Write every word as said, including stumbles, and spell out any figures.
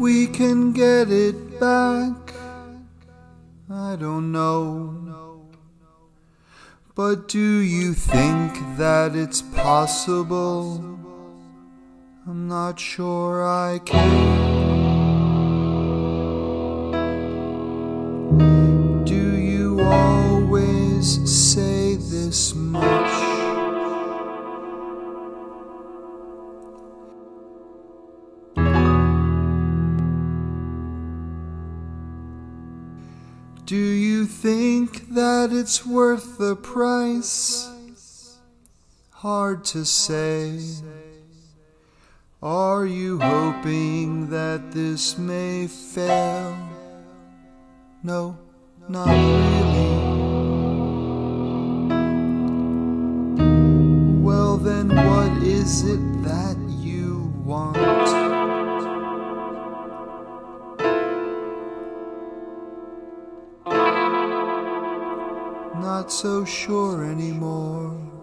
we can get it back. I don't know. But do you think that it's possible? I'm not sure I can. Do you always say this much? Do you think that it's worth the price? Hard to say. Are you hoping that this may fail? No, not really. Well then, what is it that you want? Not so sure anymore.